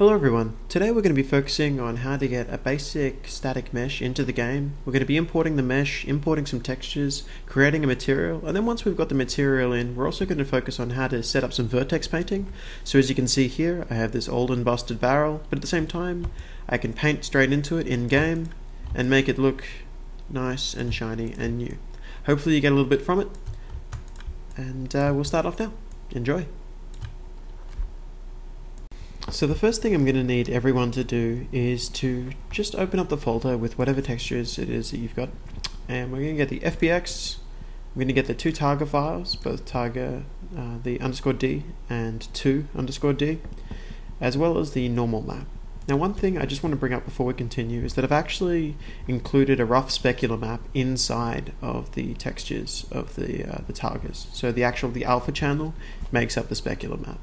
Hello everyone, today we're going to be focusing on how to get a basic static mesh into the game. We're going to be importing the mesh, importing some textures, creating a material, and then once we've got the material in, we're also going to focus on how to set up some vertex painting. So as you can see here, I have this old and busted barrel, but at the same time, I can paint straight into it in game and make it look nice and shiny and new. Hopefully you get a little bit from it, and we'll start off now. Enjoy! So the first thing I'm going to need everyone to do is to just open up the folder with whatever textures it is that you've got. And we're going to get the FBX, we're going to get the two Targa files, both Targa, the _D and 2_D, as well as the normal map. Now one thing I just want to bring up before we continue is that I've actually included a rough specular map inside of the textures of the Targas. So the alpha channel makes up the specular map.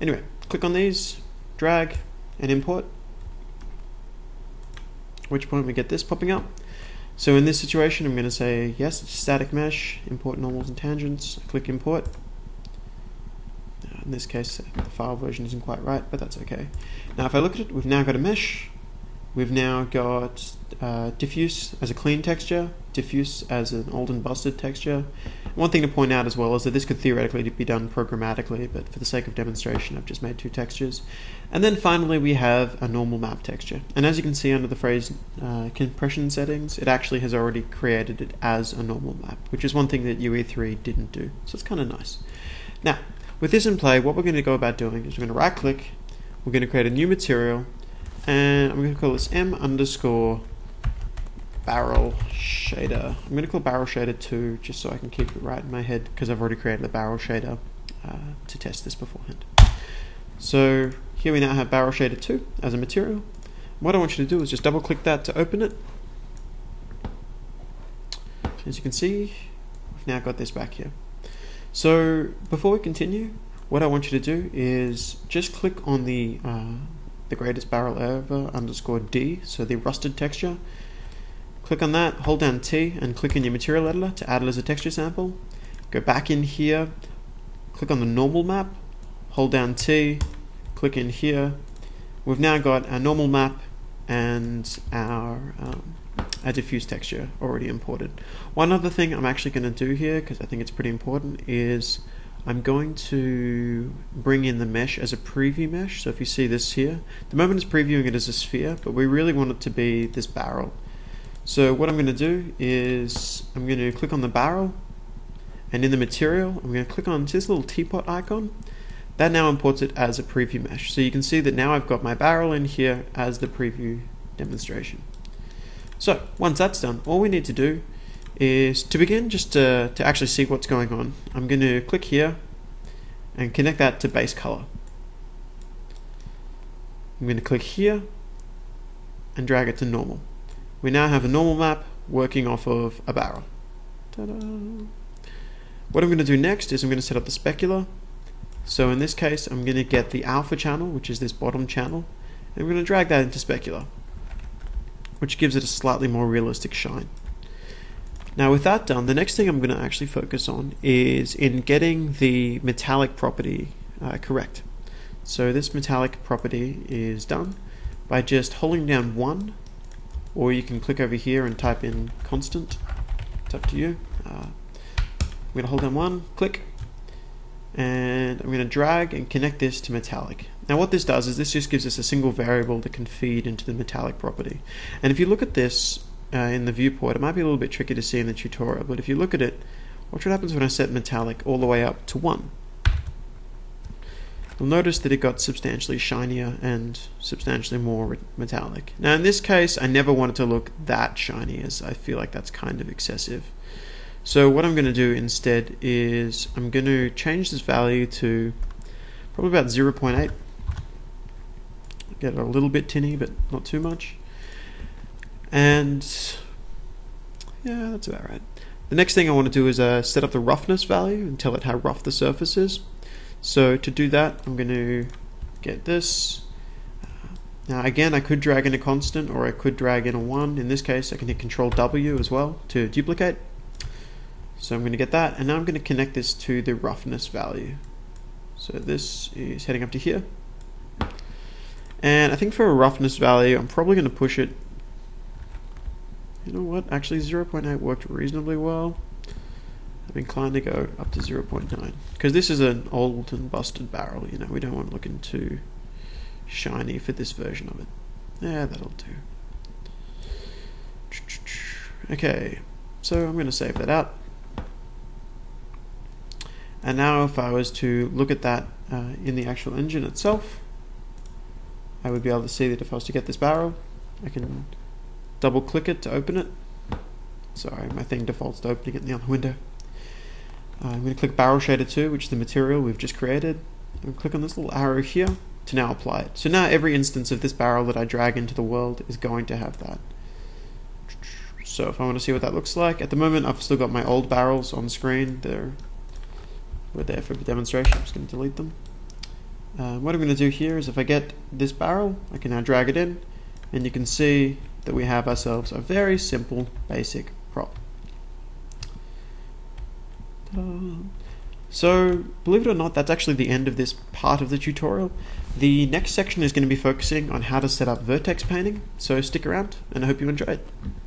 Anyway, click on these, drag, and import. At which point we get this popping up. So in this situation, I'm going to say, yes, it's static mesh, import normals and tangents. I click import. In this case, the file version isn't quite right, but that's okay. Now, if I look at it, we've now got a mesh. We've now got diffuse as a clean texture, diffuse as an old and busted texture. One thing to point out as well is that this could theoretically be done programmatically, but for the sake of demonstration, I've just made two textures. And then finally, we have a normal map texture. And as you can see under the phrase compression settings, it actually has already created it as a normal map, which is one thing that UE3 didn't do. So it's kind of nice. Now, with this in play, what we're going to go about doing is we're going to right click, we're going to create a new material, and I'm going to call this M_barrel shader. I'm going to call Barrel Shader 2 just so I can keep it right in my head because I've already created a barrel shader to test this beforehand. So here we now have Barrel Shader 2 as a material. What I want you to do is just double click that to open it. As you can see, we've now got this back here. So before we continue, what I want you to do is just click on the greatest barrel ever _D, so the rusted texture. Click on that, hold down T, and click in your material editor to add it as a texture sample. Go back in here, click on the normal map, hold down T, click in here. We've now got our normal map and our diffuse texture already imported. One other thing I'm actually going to do here, because I think it's pretty important, is I'm going to bring in the mesh as a preview mesh. So if you see this here, at the moment it's previewing it as a sphere, but we really want it to be this barrel. So what I'm going to do is I'm going to click on the barrel, and in the material I'm going to click on this little teapot icon. That now imports it as a preview mesh. So you can see that now I've got my barrel in here as the preview demonstration. So once that's done, all we need to do is to begin just to actually see what's going on. I'm going to click here and connect that to base color. I'm going to click here and drag it to normal. We now have a normal map working off of a barrel. Ta-da. What I'm going to do next is I'm going to set up the specular. So in this case, I'm going to get the alpha channel, which is this bottom channel, and I'm going to drag that into specular, which gives it a slightly more realistic shine. Now with that done, the next thing I'm going to actually focus on is in getting the metallic property correct. So this metallic property is done by just holding down 1, or you can click over here and type in constant, it's up to you. I'm going to hold down 1, click, and I'm going to drag and connect this to metallic. Now what this does is this just gives us a single variable that can feed into the metallic property. And if you look at this in the viewport, it might be a little bit tricky to see in the tutorial, but if you look at it, watch what happens when I set metallic all the way up to 1. You'll notice that it got substantially shinier and substantially more metallic. Now in this case, I never want it to look that shiny, as I feel like that's kind of excessive. So what I'm going to do instead is I'm going to change this value to probably about 0.8. Get it a little bit tinny, but not too much. And yeah, that's about right. The next thing I want to do is set up the roughness value and tell it how rough the surface is. So to do that, I'm going to get this. Now again, I could drag in a constant, or I could drag in a 1. In this case, I can hit Ctrl+W as well to duplicate. So I'm going to get that, and now I'm going to connect this to the roughness value. So this is heading up to here. And I think for a roughness value, I'm probably going to push it. You know what? Actually, 0.8 worked reasonably well. I'm inclined to go up to 0.9 because this is an old and busted barrel. You know, we don't want it looking too shiny for this version of it. Yeah, that'll do. Okay, so I'm going to save that out. And now, if I was to look at that in the actual engine itself, I would be able to see that if I was to get this barrel, I can double click it to open it. Sorry, my thing defaults to opening it in the other window. I'm going to click Barrel Shader 2, which is the material we've just created. I'm going to click on this little arrow here to now apply it. So now every instance of this barrel that I drag into the world is going to have that. So if I want to see what that looks like, at the moment I've still got my old barrels on the screen. We're there for the demonstration. I'm just going to delete them. What I'm going to do here is if I get this barrel, I can now drag it in, and you can see that we have ourselves a very simple, basic prop. So, believe it or not, that's actually the end of this part of the tutorial. The next section is going to be focusing on how to set up vertex painting, so stick around, and I hope you enjoy it.